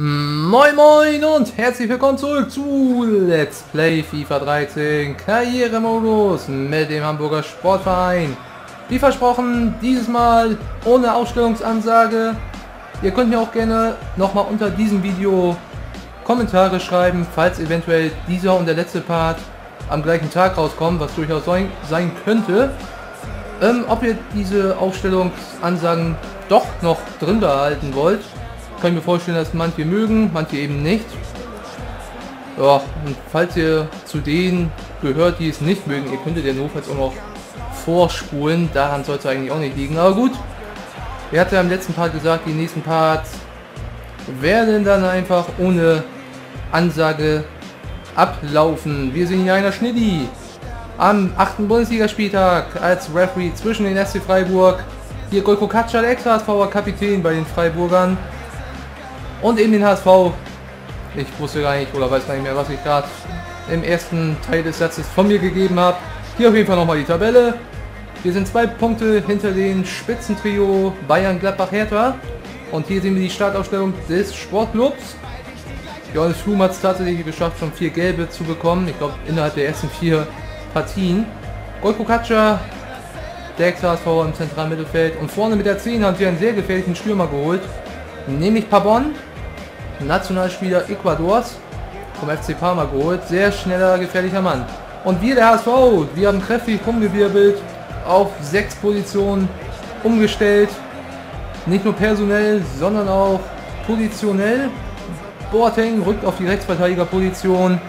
Moin Moin und herzlich willkommen zurück zu Let's Play FIFA 13 Karrieremodus mit dem Hamburger Sportverein. Wie versprochen, dieses Mal ohne Ausstellungsansage. Ihr könnt mir auch gerne nochmal unter diesem Video Kommentare schreiben, falls eventuell dieser und der letzte Part am gleichen Tag rauskommen, was durchaus sein könnte. Ob ihr diese Ausstellungsansagen doch noch drin behalten wollt. Ich kann mir vorstellen, dass manche mögen, manche eben nicht. Ja, und falls ihr zu denen gehört, die es nicht mögen, ihr könntet ja notfalls auch noch vorspulen. Daran soll es eigentlich auch nicht liegen. Aber gut, wir hatten ja im letzten Part gesagt, die nächsten Parts werden dann einfach ohne Ansage ablaufen. Wir sind hier einer Schniddi am 8. Bundesligaspieltag als Referee zwischen den SC Freiburg. Hier Gojko Kačar, der Ex-HSVer Kapitän bei den Freiburgern. Und eben den HSV, ich wusste gar nicht oder weiß gar nicht mehr, was ich gerade im ersten Teil des Satzes von mir gegeben habe. Hier auf jeden Fall nochmal die Tabelle. Wir sind 2 Punkte hinter dem Spitzentrio Bayern, Gladbach, Hertha. Und hier sehen wir die Startaufstellung des Sportclubs. Johannes Flum hat es tatsächlich geschafft, schon 4 Gelbe zu bekommen. Ich glaube innerhalb der ersten 4 Partien. Gojko Kačar, der Ex-HSV im zentralen Mittelfeld. Und vorne mit der 10 haben wir einen sehr gefährlichen Stürmer geholt. Nämlich Pabon, Nationalspieler Ecuadors, vom FC Parma geholt, sehr schneller, gefährlicher Mann. Und wir, der HSV, wir haben kräftig rumgewirbelt, auf 6 Positionen umgestellt, nicht nur personell, sondern auch positionell. Boateng rückt auf die Rechtsverteidigerposition,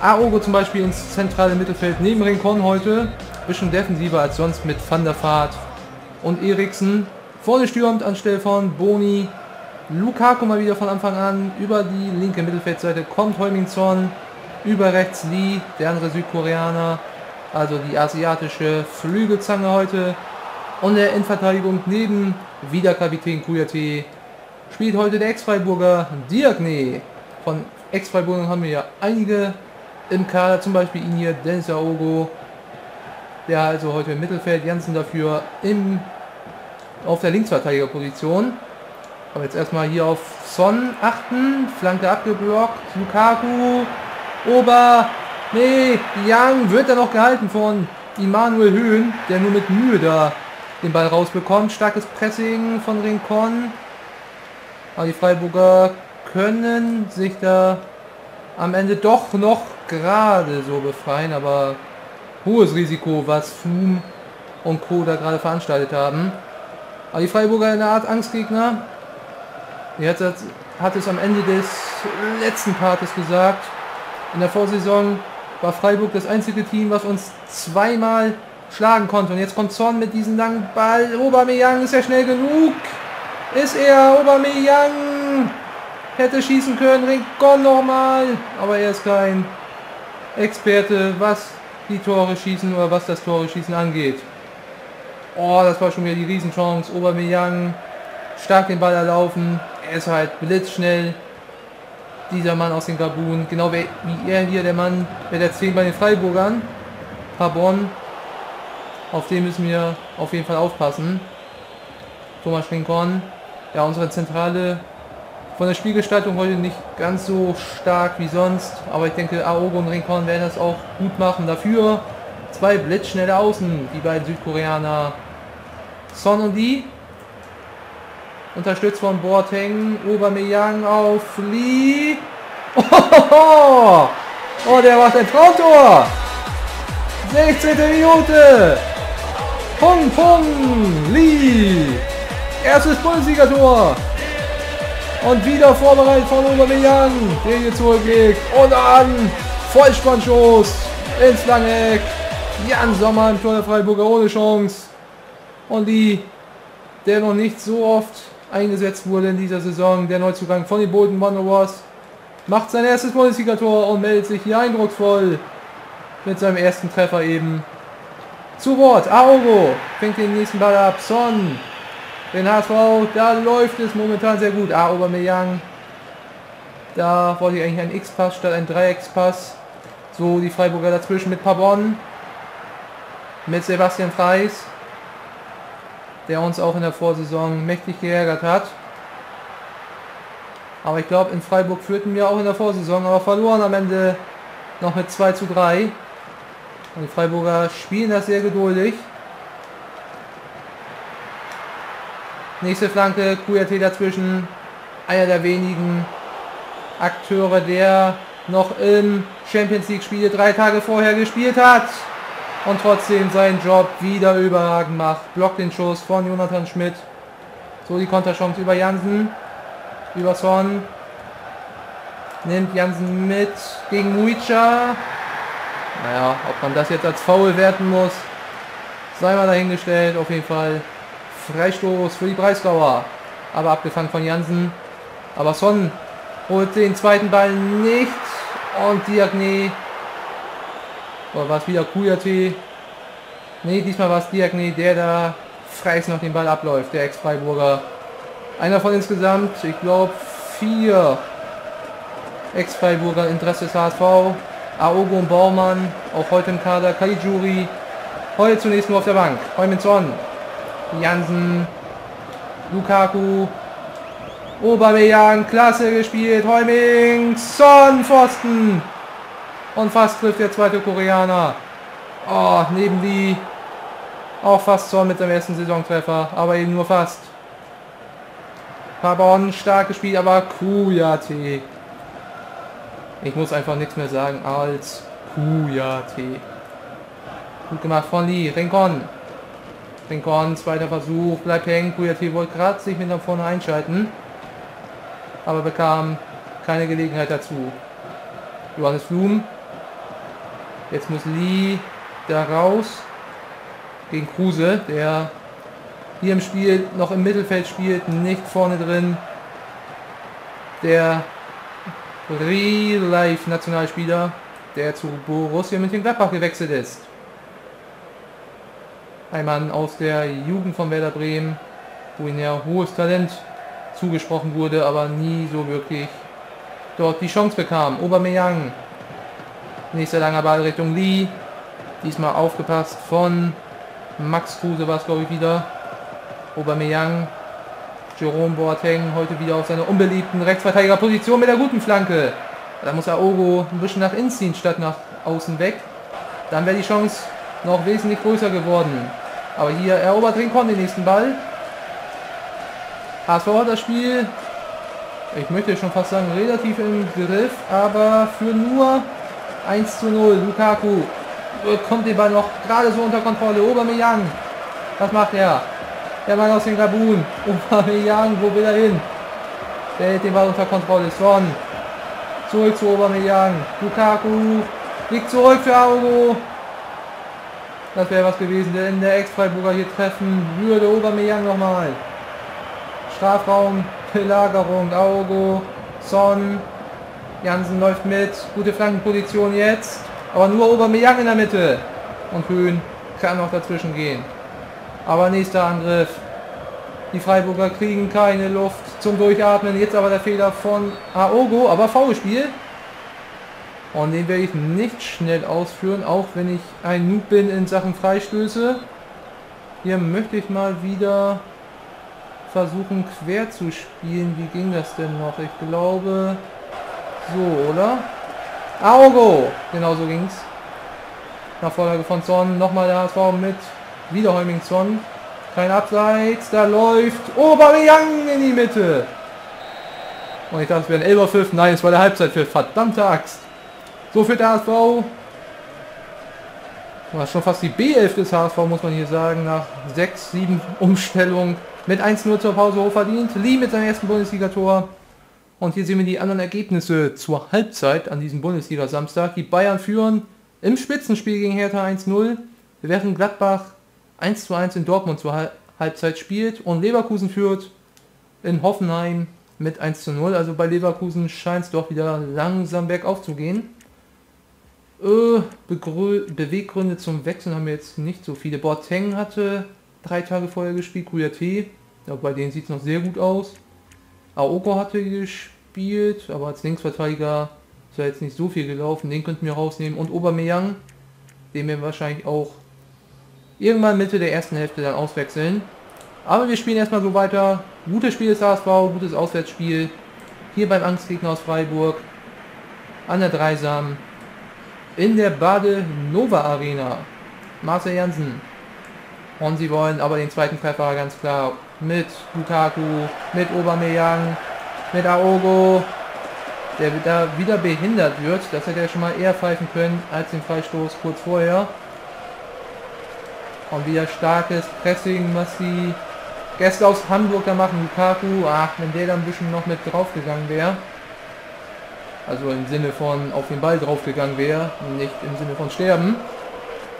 Aogo zum Beispiel ins zentrale Mittelfeld, neben Rincon heute, bisschen defensiver als sonst mit van der Vaart und Eriksen. Vorne stürmt anstelle von Boni, Lukaku mal wieder von Anfang an, über die linke Mittelfeldseite kommt Heung-min Son, über rechts Lee, der andere Südkoreaner, also die asiatische Flügelzange heute, und der Innenverteidigung neben wieder Kapitän Kouyaté spielt heute der Ex-Freiburger Diagne. Von Ex-Freiburgern haben wir ja einige im Kader, zum Beispiel ihn hier, Dennis Aogo, der also heute im Mittelfeld, Jansen dafür auf der Linksverteidigerposition. Aber jetzt erstmal hier auf Son achten. Flanke abgeblockt. Lukaku. Aubameyang wird dann noch gehalten von Immanuel Höhn, der nur mit Mühe da den Ball rausbekommt. Starkes Pressing von Rincon. Aber die Freiburger können sich da am Ende doch noch gerade so befreien. Aber hohes Risiko, was Flum und Co. da gerade veranstaltet haben. Aber die Freiburger in der Art Angstgegner. Jetzt hat es am Ende des letzten Partes gesagt. In der Vorsaison war Freiburg das einzige Team, was uns 2-mal schlagen konnte. Und jetzt kommt Zorn mit diesem langen Ball. Aubameyang, ist er schnell genug? Ist er? Aubameyang hätte schießen können. Rincon nochmal. Aber er ist kein Experte, was die Tore schießen oder was das Tore schießen angeht. Oh, das war schon wieder die Riesenchance. Aubameyang, stark den Ball erlaufen. Er ist halt blitzschnell. Dieser Mann aus den Gabun. Genau wie er hier, der Mann mit der 10 bei den Freiburgern. Pabon. Auf den müssen wir auf jeden Fall aufpassen. Thomas Ringkorn. Ja, unsere Zentrale von der Spielgestaltung heute nicht ganz so stark wie sonst. Aber ich denke, Aogo und Ringkorn werden das auch gut machen. Dafür 2 blitzschnelle Außen. Die beiden Südkoreaner. Son und Lee. Unterstützt von Boateng. Aubameyang auf Lee. Oh, der macht ein Traumtor. 16. Minute. Pum, pum. Lee. Erstes Bundesligator. Und wieder vorbereitet von Aubameyang. Der hier zurücklegt. Und an. Vollspannschuss. Ins lange Eck. Jan Sommer im Tor der Freiburger ohne Chance. Und Lee, der noch nicht so oft eingesetzt wurde in dieser Saison, der Neuzugang von den Bolton Wanderers, macht sein erstes Bundesliga-Tor und meldet sich hier eindrucksvoll mit seinem ersten Treffer eben zu Wort. Aogo fängt den nächsten Ball ab. Son, den HSV, da läuft es momentan sehr gut. Aubameyang, da wollte ich eigentlich einen X-Pass statt einen Dreieckspass. So, die Freiburger dazwischen mit Pabon, mit Sebastian Freis, der uns auch in der Vorsaison mächtig geärgert hat. Aber ich glaube, in Freiburg führten wir auch in der Vorsaison, aber verloren am Ende noch mit 2:3. Und die Freiburger spielen das sehr geduldig. Nächste Flanke, Kouyaté dazwischen. Einer der wenigen Akteure, der noch im Champions League Spiel 3 Tage vorher gespielt hat. Und trotzdem seinen Job wieder überragend macht. Blockt den Schuss von Jonathan Schmid. So die Konterchance über Jansen. Über Zorn. Nimmt Jansen mit gegen Mujdža. Naja, ob man das jetzt als Foul werten muss, sei mal dahingestellt. Auf jeden Fall Freistoß für die Breisgauer. Aber abgefangen von Jansen. Aber Son holt den zweiten Ball nicht. Und Diagne. Oder war es wieder Kouyaté? Ne, diesmal war es Diagne, der da freis noch den Ball abläuft, der Ex-Freiburger. Einer von insgesamt, ich glaube, 4 Ex-Freiburger Interesse des HSV. Aogo und Baumann, auch heute im Kader. Caligiuri, heute zunächst nur auf der Bank. Heung-min Son, Jansen, Lukaku, Aubameyang, klasse gespielt. Heung-min Son, Pfosten. Und fast trifft der zweite Koreaner. Oh, neben die. Auch fast Zorn mit seinem ersten Saisontreffer. Aber eben nur fast. Pabon, stark gespielt, aber Kouyaté. Ich muss einfach nichts mehr sagen als Kouyaté. Gut gemacht von Lee. Rincon. Rincon, zweiter Versuch. Bleibt hängen. Kouyaté wollte gerade sich mit nach vorne einschalten. Aber bekam keine Gelegenheit dazu. Johannes Flum. Jetzt muss Lee da raus gegen Kruse, der hier im Spiel noch im Mittelfeld spielt, nicht vorne drin. Der Real-Life-Nationalspieler, der zu Borussia Mönchengladbach gewechselt ist. Ein Mann aus der Jugend von Werder Bremen, wo ihm ja hohes Talent zugesprochen wurde, aber nie so wirklich dort die Chance bekam. Aubameyang. Nächster langer Ball Richtung Lee. Diesmal aufgepasst von Max Kruse war es, glaube ich, wieder. Aubameyang. Jerome Boateng heute wieder auf seiner unbeliebten Rechtsverteidigerposition mit der guten Flanke. Da muss Aogo ein bisschen nach innen ziehen, statt nach außen weg. Dann wäre die Chance noch wesentlich größer geworden. Aber hier erobert Rincon den nächsten Ball. HSV hat das Spiel, ich möchte schon fast sagen, relativ im Griff, aber für nur 1:0. Lukaku bekommt den Ball noch gerade so unter Kontrolle. Aubameyang, was macht er? Der Mann aus dem Gabun. Aubameyang, wo will er hin? Der hält den Ball unter Kontrolle. Son, zurück zu Aubameyang. Lukaku liegt zurück für Aogo. Das wäre was gewesen, denn der Ex-Freiburger hier treffen würde. Aubameyang nochmal. Strafraum. Belagerung, Aogo, Son, Jansen läuft mit, gute Flankenposition jetzt, aber nur Aubameyang in der Mitte und Höhn kann noch dazwischen gehen. Aber nächster Angriff, die Freiburger kriegen keine Luft zum Durchatmen, jetzt aber der Fehler von Aogo, aber Foulspiel und den werde ich nicht schnell ausführen, auch wenn ich ein Noob bin in Sachen Freistöße. Hier möchte ich mal wieder versuchen quer zu spielen. Wie ging das denn noch? Ich glaube so, oder? Aogo! Genau so ging's. Nach Vorlage von Son. Nochmal der HSV mit. Wieder Heung-min Son. Kein Abseits. Da läuft Aubameyang in die Mitte. Und ich dachte, es wäre ein Elberpfiff. Nein, es war der Halbzeitpfiff. Verdammte Axt. So führt der HSV. War schon fast die B11 des HSV, muss man hier sagen. Nach 6-7 Umstellungen. Mit 1:0 zur Pause hochverdient. Lee mit seinem ersten Bundesliga-Tor. Und hier sehen wir die anderen Ergebnisse zur Halbzeit an diesem Bundesliga-Samstag. Die Bayern führen im Spitzenspiel gegen Hertha 1:0. Während Gladbach 1:1 in Dortmund zur Halbzeit spielt. Und Leverkusen führt in Hoffenheim mit 1:0. Also bei Leverkusen scheint es doch wieder langsam bergauf zu gehen. Beweggründe zum Wechseln haben wir jetzt nicht so viele. Boateng hatte 3 Tage vorher gespielt, Kouyaté, bei denen sieht es noch sehr gut aus. Aogo hatte gespielt, aber als Linksverteidiger ist ja jetzt nicht so viel gelaufen, den könnten wir rausnehmen. Und Aubameyang, den wir wahrscheinlich auch irgendwann Mitte der ersten Hälfte dann auswechseln. Aber wir spielen erstmal so weiter. Gutes Spiel des HSV, gutes Auswärtsspiel. hier beim Angstgegner aus Freiburg, an der Dreisam, in der Badenova Arena, Marcel Jansen. Und sie wollen aber den zweiten Treffer ganz klar mit Lukaku, mit Aubameyang, mit Aogo, der da wieder behindert wird. Das hätte er schon mal eher pfeifen können als den Freistoß kurz vorher. Und wieder starkes Pressing, was die Gäste aus Hamburg da machen. Lukaku, ach, wenn der da ein bisschen noch mit draufgegangen wäre. Also im Sinne von auf den Ball draufgegangen wäre, nicht im Sinne von sterben.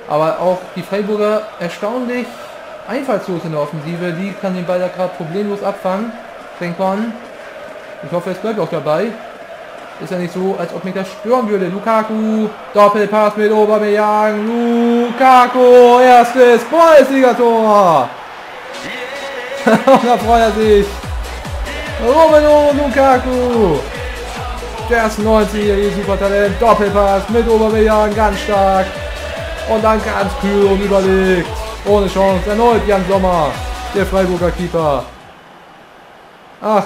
Aber auch die Freiburger erstaunlich einfallslos in der Offensive. Die kann den Ball da gerade problemlos abfangen. Rincon, ich hoffe, es bleibt auch dabei. Ist ja nicht so, als ob mich das stören würde. Lukaku, Doppelpass mit Aubameyang. Lukaku, erstes Bundesliga-Tor. Und da freut er sich. Romelu Lukaku. Das 90er Supertalent. Doppelpass mit Aubameyang, ganz stark. Und dann ganz kühl und überlegt. Ohne Chance. Erneut Jan Sommer, der Freiburger Keeper. Ach,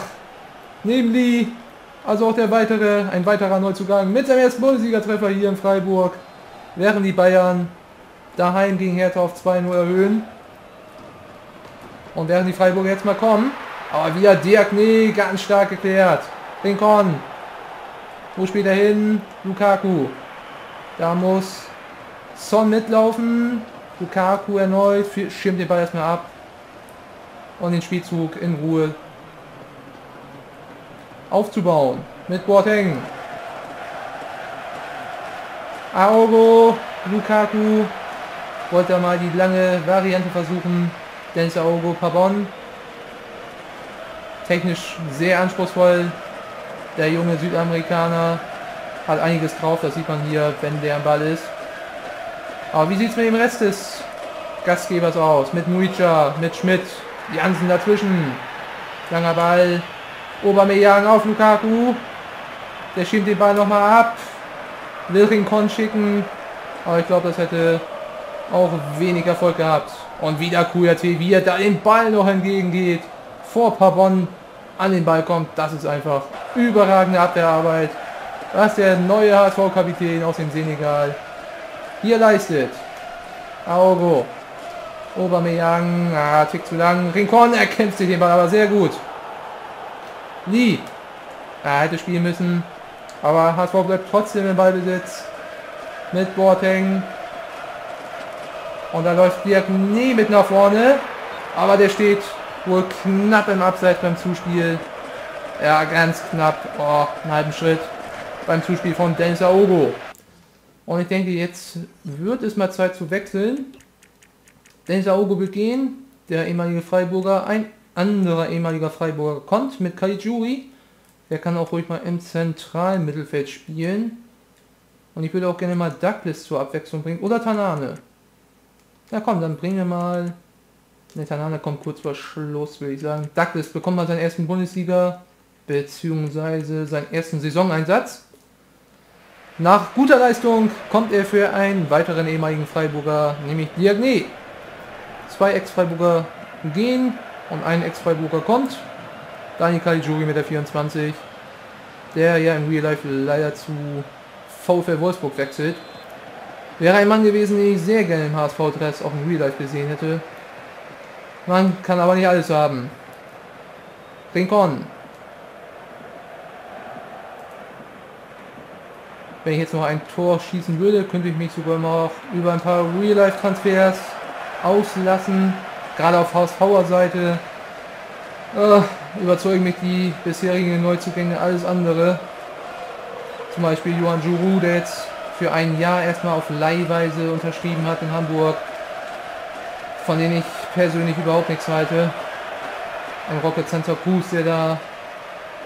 neben Lee, also auch ein weiterer Neuzugang mit seinem ersten Bundesliga-Treffer hier in Freiburg. Während die Bayern daheim gegen Hertha auf 2-0 erhöhen. Und während die Freiburger jetzt mal kommen. Aber wieder Diagne, ganz stark geklärt. Rincon. Wo spielt er hin? Lukaku. Da muss Son mitlaufen. Lukaku erneut. Schirmt den Ball erstmal ab. Und den Spielzug in Ruhe aufzubauen. Mit Boateng. Aogo. Lukaku. Wollte mal die lange Variante versuchen. Dennis Aogo, Pabon. Technisch sehr anspruchsvoll. Der junge Südamerikaner hat einiges drauf. Das sieht man hier, wenn der am Ball ist. Aber wie sieht es mit dem Rest des Gastgebers aus? Mit Mujdža, mit Schmid, Jansen dazwischen. Langer Ball. Aubameyang auf Lukaku. Der schiebt den Ball nochmal ab. Will Rincon schicken. Aber ich glaube, das hätte auch wenig Erfolg gehabt. Und wieder Kouyaté, wie er da den Ball noch entgegengeht. Vor Pabon an den Ball kommt. Das ist einfach überragende Abwehrarbeit, was der neue HSV-Kapitän aus dem Senegal hier leistet. Aogo. Aubameyang. Ah, Tick zu lang. Rincon erkämpft sich den Ball aber sehr gut. Lee. Er hätte spielen müssen. Aber HSV bleibt trotzdem im Ballbesitz. Mit Boateng. Und da läuft Diagne mit nach vorne. Aber der steht wohl knapp im Abseits beim Zuspiel. Ja, ganz knapp. Oh, einen halben Schritt. Beim Zuspiel von Dennis Aogo. Und ich denke, jetzt wird es mal Zeit zu wechseln. Dennis Aogo will gehen. Der ehemalige Freiburger. Ein anderer ehemaliger Freiburger kommt mit Caligiuri. Der kann auch ruhig mal im zentralen Mittelfeld spielen. Und ich würde auch gerne mal Douglas zur Abwechslung bringen. Oder Tanane. Ja komm, dann bringen wir mal... Ne, Tanane kommt kurz vor Schluss, würde ich sagen. Douglas bekommt mal seinen ersten Bundesliga, beziehungsweise seinen ersten Saisoneinsatz. Nach guter Leistung kommt er für einen weiteren ehemaligen Freiburger, nämlich Diagne. Zwei Ex-Freiburger gehen und ein Ex-Freiburger kommt. Dani Caligiuri mit der 24, der ja im Real Life leider zu VfL Wolfsburg wechselt. Wäre ein Mann gewesen, den ich sehr gerne im HSV-Dress auch im Real Life gesehen hätte. Man kann aber nicht alles haben. Rincon. Wenn ich jetzt noch ein Tor schießen würde, könnte ich mich sogar noch über ein paar Real-Life-Transfers auslassen. Gerade auf HSV-Seite überzeugen mich die bisherigen Neuzugänge alles andere. Zum Beispiel Johan Giroud, der jetzt für ein Jahr erstmal auf Leihweise unterschrieben hat in Hamburg. Von denen ich persönlich überhaupt nichts halte. Ein Rocket Center Kruse, der da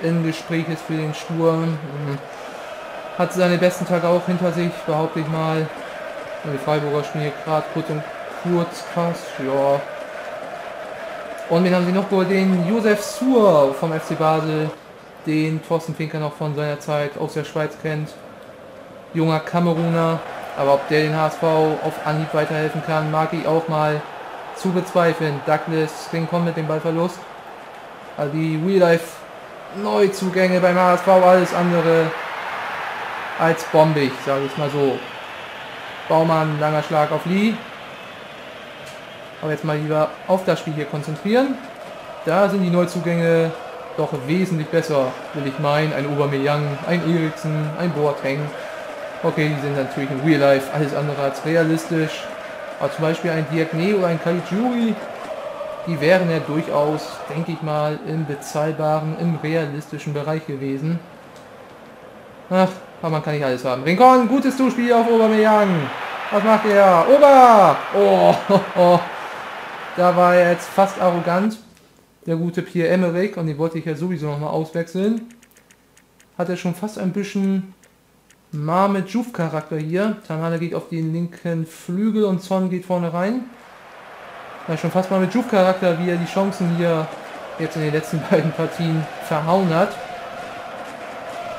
im Gespräch ist für den Sturm. Hat seine besten Tage auch hinter sich, behaupte ich mal. Und die Freiburger spielen gerade kurz und kurz fast, ja. Und wen haben sie noch geholt? Den Josef Suhr vom FC Basel, den Thorsten Finker noch von seiner Zeit aus der Schweiz kennt. Junger Kameruner, aber ob der den HSV auf Anhieb weiterhelfen kann, mag ich auch mal zu bezweifeln. Douglas, den kommt mit dem Ballverlust. Also die Real Life Neuzugänge beim HSV, alles andere als bombig, sage ich mal so. Baumann, langer Schlag auf Lee. Aber jetzt mal lieber auf das Spiel hier konzentrieren. Da sind die Neuzugänge doch wesentlich besser, will ich meinen. Ein Aubameyang, ein Eriksen, ein Boateng. Okay, die sind natürlich in Real Life alles andere als realistisch. Aber zum Beispiel ein Diagne oder ein Caligiuri, die wären ja durchaus, denke ich mal, im bezahlbaren, im realistischen Bereich gewesen. Ach, aber man kann nicht alles haben. Rincon, gutes Zuspiel auf Aubameyang. Was macht er? Ober! Oh, ho, ho. Da war er jetzt fast arrogant, der gute Pierre-Emerick, und den wollte ich ja sowieso nochmal auswechseln. Hat er schon fast ein bisschen Marmedjouf-Charakter hier. Tanane geht auf den linken Flügel und Zorn geht vorne rein. Ja, schon fast mal mit Juve-Charakter, wie er die Chancen hier jetzt in den letzten beiden Partien verhauen hat.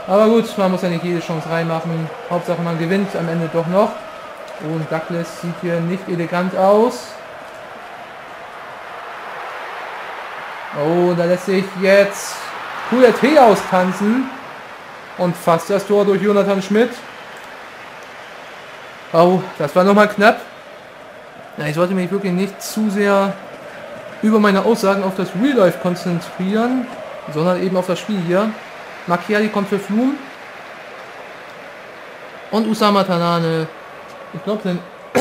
Aber gut, man muss ja nicht jede Chance reinmachen. Hauptsache man gewinnt am Ende doch noch. Und Douglas sieht hier nicht elegant aus. Oh, da lässt sich jetzt Kouyaté austanzen. Und fast das Tor durch Jonathan Schmid. Oh, das war nochmal knapp. Ja, ich sollte mich wirklich nicht zu sehr über meine Aussagen auf das Real Life konzentrieren, sondern eben auf das Spiel hier. Macchiari kommt für Flum. Und Usama Tanane, ich glaube,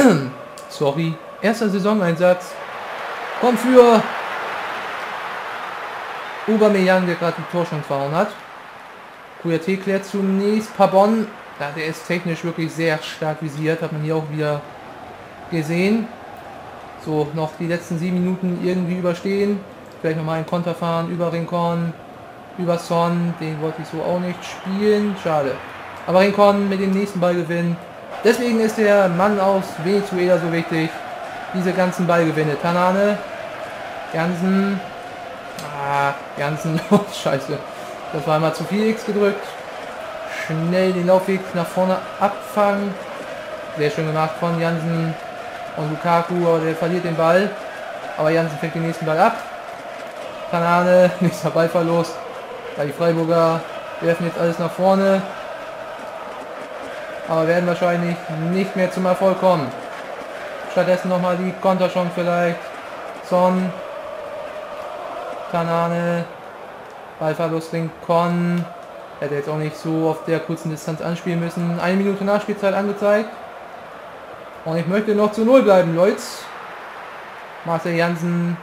sein sorry, erster Saisoneinsatz kommt für Aubameyang, der gerade die Torchance verhauen hat. Kouyaté klärt zunächst Pabon. Ja, der ist technisch wirklich sehr stark visiert, hat man hier auch wieder gesehen. So, noch die letzten 7 Minuten irgendwie überstehen. Vielleicht nochmal ein Konter fahren über Rincon, über Son. Den wollte ich so auch nicht spielen. Schade. Aber Rincon mit dem nächsten Ballgewinn. Deswegen ist der Mann aus Venezuela so wichtig. Diese ganzen Ballgewinne. Tanane, Jansen. Ah, Jansen. Scheiße. Das war einmal zu viel X gedrückt. Schnell den Laufweg nach vorne abfangen. Sehr schön gemacht von Jansen. Und Lukaku, aber der verliert den Ball. Aber Jansen fängt den nächsten Ball ab. Tanane, nächster Ballverlust. Ja, die Freiburger werfen jetzt alles nach vorne. Aber werden wahrscheinlich nicht mehr zum Erfolg kommen. Stattdessen nochmal die Konterchance vielleicht. Son. Tanane. Ballverlust, Rincon. Hätte jetzt auch nicht so auf der kurzen Distanz anspielen müssen. 1 Minute Nachspielzeit angezeigt. Und ich möchte noch zu 0 bleiben, Leute. Marcel Jansen.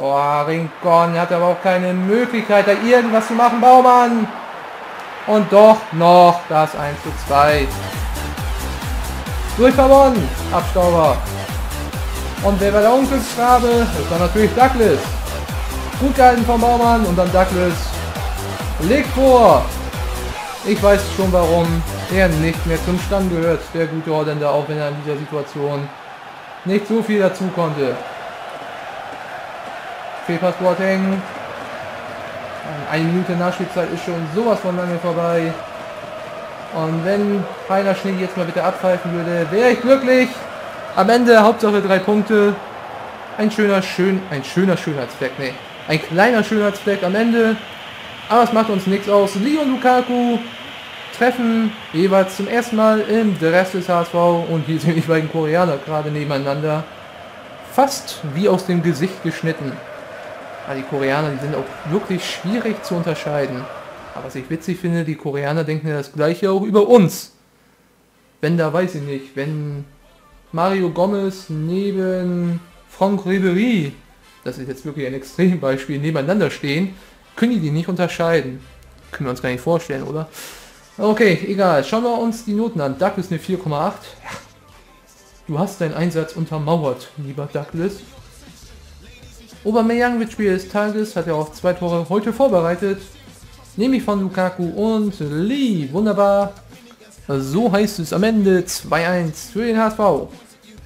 Oh, Rincon hat aber auch keine Möglichkeit, da irgendwas zu machen. Baumann. Und doch noch das 1:2. Durchverwonnen. Abstauber. Und wer war der Unglücksgrabe? Das war natürlich Douglas. Gut gehalten von Baumann und dann Douglas. Legt vor. Ich weiß schon warum. Der nicht mehr zum Stand gehört, der gute Holländer, auch wenn er in dieser Situation nicht so viel dazu konnte. Fehlpass Boateng. 1 Minute Nachspielzeit ist schon sowas von lange vorbei. Und wenn Heiner Schnee jetzt mal bitte abpfeifen würde, wäre ich glücklich. Am Ende Hauptsache 3 Punkte. Ein schöner Schönheitsfleck, ne. Ein kleiner Schönheitsfleck am Ende. Aber es macht uns nichts aus. Lee und Lukaku treffen jeweils zum ersten Mal im Dress des HSV, und hier sind die beiden Koreaner gerade nebeneinander, fast wie aus dem Gesicht geschnitten. Aber die Koreaner, die sind auch wirklich schwierig zu unterscheiden. Aber was ich witzig finde, die Koreaner denken ja das gleiche auch über uns. Wenn da, weiß ich nicht, wenn Mario Gomez neben Franck Ribéry, das ist jetzt wirklich ein Extrembeispiel, nebeneinander stehen, können die nicht unterscheiden. Können wir uns gar nicht vorstellen, oder? Okay, egal. Schauen wir uns die Noten an. Douglas eine 4,8. Ja. Du hast deinen Einsatz untermauert, lieber Douglas. Aubameyang wird Spieler des Tages, hat ja auch 2 Tore heute vorbereitet. Nämlich von Lukaku und Lee. Wunderbar. So heißt es am Ende 2:1 für den HSV.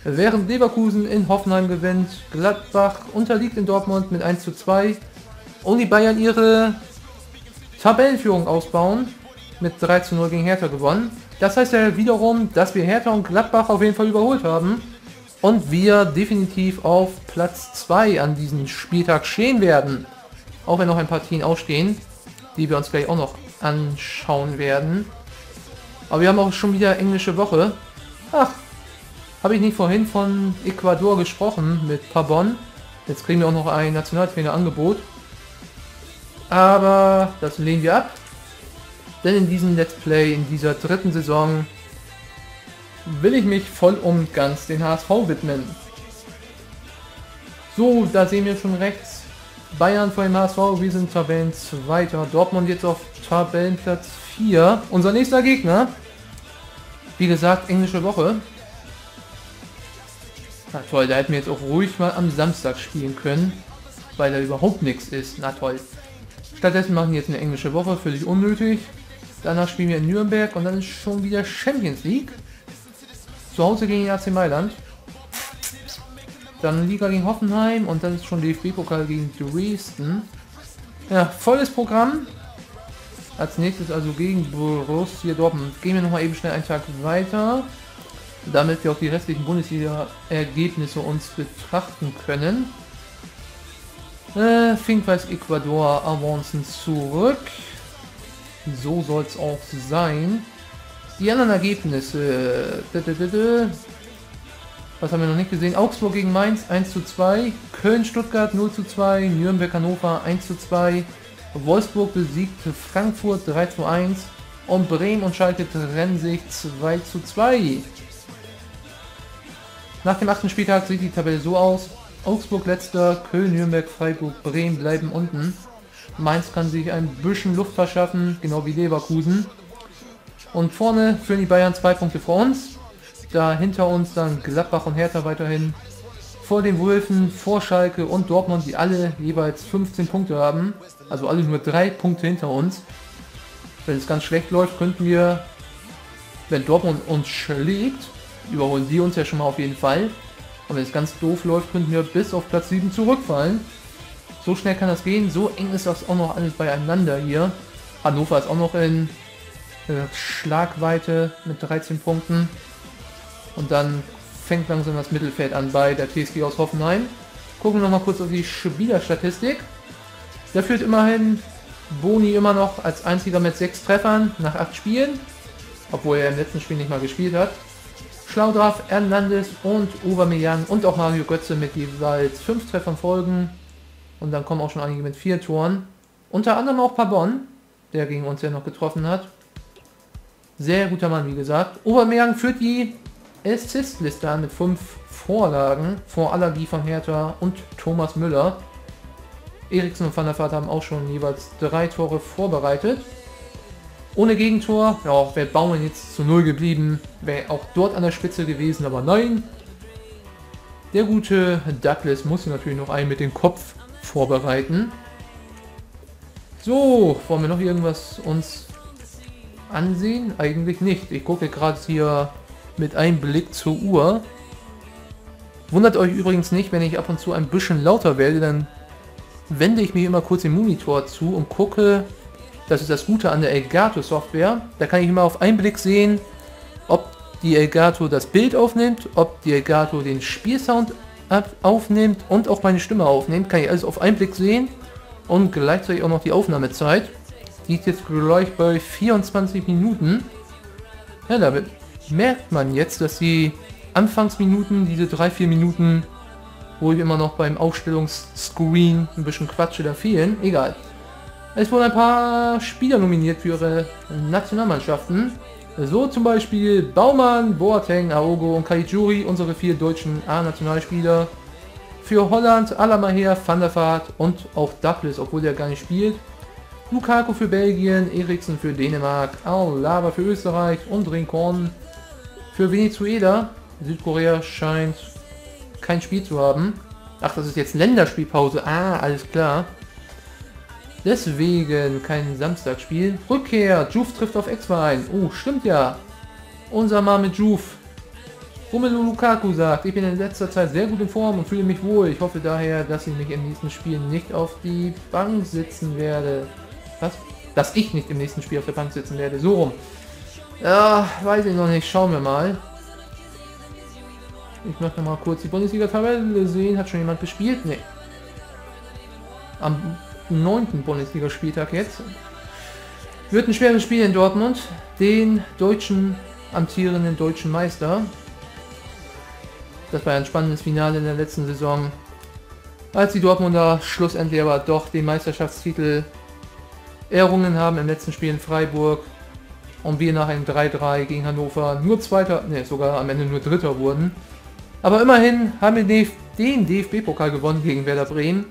Während Leverkusen in Hoffenheim gewinnt, Gladbach unterliegt in Dortmund mit 1:2. Und die Bayern ihre Tabellenführung ausbauen. Mit 3:0 gegen Hertha gewonnen. Das heißt ja wiederum, dass wir Hertha und Gladbach auf jeden Fall überholt haben. Und wir definitiv auf Platz 2 an diesem Spieltag stehen werden. Auch wenn noch ein paar Partien ausstehen, die wir uns gleich auch noch anschauen werden. Aber wir haben auch schon wieder englische Woche. Ach, habe ich nicht vorhin von Ecuador gesprochen mit Pabon? Jetzt kriegen wir auch noch ein Nationaltrainer-Angebot. Aber das lehnen wir ab. Denn in diesem Let's Play, in dieser dritten Saison, will ich mich voll und ganz den HSV widmen. So, da sehen wir schon rechts Bayern vor dem HSV, wir sind Tabellenzweiter, Dortmund jetzt auf Tabellenplatz 4. Unser nächster Gegner, wie gesagt, englische Woche. Na toll, da hätten wir jetzt auch ruhig mal am Samstag spielen können, weil da überhaupt nichts ist. Na toll. Stattdessen machen wir jetzt eine englische Woche, völlig unnötig. Danach spielen wir in Nürnberg und dann ist schon wieder Champions League. Zu Hause gegen AC Mailand. Dann Liga gegen Hoffenheim und dann ist schon DFB-Pokal gegen Dresden. Ja, volles Programm. Als nächstes also gegen Borussia Dortmund. Gehen wir nochmal eben schnell einen Tag weiter, damit wir auch die restlichen Bundesliga-Ergebnisse uns betrachten können. Finkweis Ecuador avancen zurück. So soll es auch sein. Die anderen Ergebnisse. Was haben wir noch nicht gesehen? Augsburg gegen Mainz 1:2, Köln-Stuttgart 0:2, Nürnberg-Hannover 1:2, Wolfsburg besiegt Frankfurt 3:1 und Bremen und Schalke trennen sich 2:2. Nach dem 8. Spieltag sieht die Tabelle so aus. Augsburg letzter, Köln, Nürnberg, Freiburg, Bremen bleiben unten. Mainz kann sich ein bisschen Luft verschaffen, genau wie Leverkusen. Und vorne führen die Bayern 2 Punkte vor uns. Da hinter uns dann Gladbach und Hertha weiterhin, vor den Wölfen, vor Schalke und Dortmund, die alle jeweils 15 Punkte haben, also alle nur 3 Punkte hinter uns. Wenn es ganz schlecht läuft, könnten wir, wenn Dortmund uns schlägt, überholen die uns ja schon mal auf jeden Fall, und wenn es ganz doof läuft, könnten wir bis auf Platz 7 zurückfallen. So schnell kann das gehen, so eng ist das auch noch alles beieinander hier. Hannover ist auch noch in Schlagweite mit 13 Punkten. Und dann fängt langsam das Mittelfeld an bei der TSG aus Hoffenheim. Gucken wir noch mal kurz auf die Spielerstatistik. Da führt immerhin Boni immer noch als einziger mit 6 Treffern nach 8 Spielen. Obwohl er im letzten Spiel nicht mal gespielt hat. Schlaudraff, Hernandez und Aubameyang und auch Mario Götze mit jeweils 5 Treffern folgen. Und dann kommen auch schon einige mit 4 Toren. Unter anderem auch Pabon, der gegen uns ja noch getroffen hat. Sehr guter Mann, wie gesagt. Aubameyang führt die Assist-Liste an mit 5 Vorlagen vor Allergie von Hertha und Thomas Müller. Eriksen und van der Vaart haben auch schon jeweils 3 Tore vorbereitet. Ohne Gegentor, ja, auch wäre Bauen jetzt zu 0 geblieben, wäre auch dort an der Spitze gewesen, aber nein. Der gute Douglas muss natürlich noch einen mit dem Kopf vorbereiten. So, wollen wir noch irgendwas uns ansehen? Eigentlich nicht. Ich gucke gerade hier mit einem Blick zur Uhr. Wundert euch übrigens nicht, wenn ich ab und zu ein bisschen lauter werde, dann wende ich mich immer kurz dem Monitor zu und gucke, das ist das Gute an der Elgato Software, da kann ich immer auf einen Blick sehen, ob die Elgato das Bild aufnimmt, ob die Elgato den Spielsound aufnimmt und auch meine Stimme aufnimmt, kann ich alles auf einen Blick sehen und gleichzeitig auch noch die Aufnahmezeit, die ist jetzt gleich bei 24 Minuten, ja, damit merkt man jetzt, dass die Anfangsminuten, diese 3-4 Minuten, wo ich immer noch beim Aufstellungsscreen ein bisschen quatsche, da fehlen. Egal. Es wurden ein paar Spieler nominiert für ihre Nationalmannschaften. So zum Beispiel Baumann, Boateng, Aogo und Caligiuri, unsere 4 deutschen A-Nationalspieler. Für Holland, Alamaher, van der Vaart und auch Douglas, obwohl der gar nicht spielt. Lukaku für Belgien, Eriksen für Dänemark, Alaba für Österreich und Rincon für Venezuela. Südkorea scheint kein Spiel zu haben. Ach, das ist jetzt Länderspielpause. Ah, alles klar. Deswegen kein Samstagsspiel. Rückkehr. Juve trifft auf Ex-Verein. Oh, stimmt ja. Unser Mann mit Juve. Romelu Lukaku sagt, ich bin in letzter Zeit sehr gut in Form und fühle mich wohl. Ich hoffe daher, dass ich mich im nächsten Spiel nicht auf die Bank sitzen werde. Was? Dass ich nicht im nächsten Spiel auf der Bank sitzen werde. So rum. Ja, weiß ich noch nicht. Schauen wir mal. Ich möchte mal kurz die Bundesliga-Tabelle sehen. Hat schon jemand gespielt? Nee. Am 9. Bundesligaspieltag jetzt. Wird ein schweres Spiel in Dortmund, den deutschen, amtierenden deutschen Meister. Das war ein spannendes Finale in der letzten Saison, als die Dortmunder schlussendlich aber doch den Meisterschaftstitel errungen haben im letzten Spiel in Freiburg. Und wir nach einem 3-3 gegen Hannover nur Zweiter, ne, sogar am Ende nur Dritter wurden. Aber immerhin haben wir den DFB-Pokal gewonnen gegen Werder Bremen.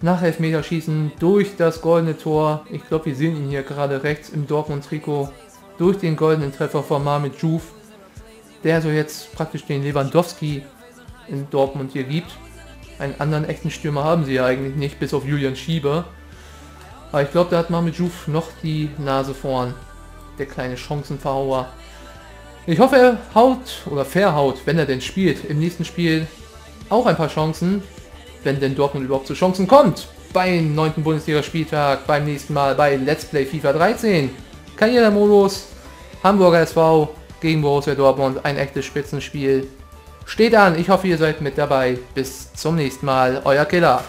Nach Elfmeterschießen durch das goldene Tor. Ich glaube, wir sehen ihn hier gerade rechts im Dortmund-Trikot. Durch den goldenen Treffer von Marmit Juve, der so jetzt praktisch den Lewandowski in Dortmund hier gibt. Einen anderen echten Stürmer haben sie ja eigentlich nicht, bis auf Julian Schieber. Aber ich glaube, da hat Marmit Juve noch die Nase vorn. Der kleine Chancenverhauer. Ich hoffe, er haut oder verhaut, wenn er denn spielt, im nächsten Spiel auch ein paar Chancen, wenn denn Dortmund überhaupt zu Chancen kommt. Beim 9. Bundesliga-Spieltag, beim nächsten Mal bei Let's Play FIFA 13. Karrieremodus, Hamburger SV gegen Borussia Dortmund, ein echtes Spitzenspiel. Steht an, ich hoffe, ihr seid mit dabei. Bis zum nächsten Mal, euer Killer.